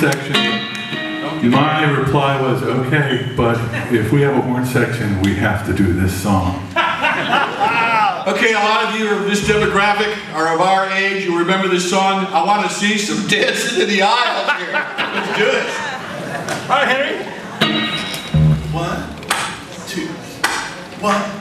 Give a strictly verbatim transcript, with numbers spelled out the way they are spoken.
section, my reply was, okay, but if we have a horn section, we have to do this song. Okay, a lot of you of this demographic are of our age. You remember this song. I want to see some dancing in the aisles here. Let's do it. All right, Henry. One, two, one.